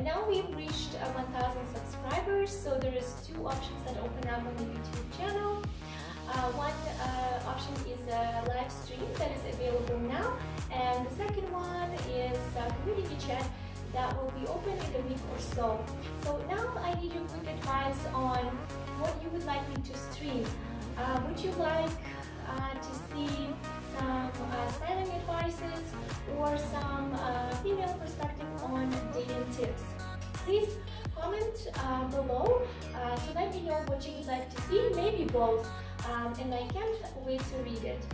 And now we've reached 1,000 subscribers, so there is two options that open up on the YouTube channel. One option is a live stream that is available now, and the second one is a community chat that will be open in a week or so. So now I need your quick advice on what you would like me to stream. Would you like to see some styling advices or some female perspective on dating tips? Please comment below to let me know what you would like to see, maybe both, and I can't wait to read it.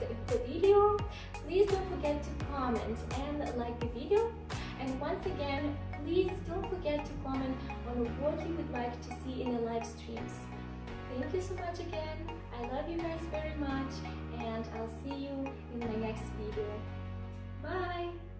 liked the video. Please don't forget to comment and like the video. And once again, please don't forget to comment on what you would like to see in the live streams. Thank you so much again. I love you guys very much, and I'll see you in my next video. Bye!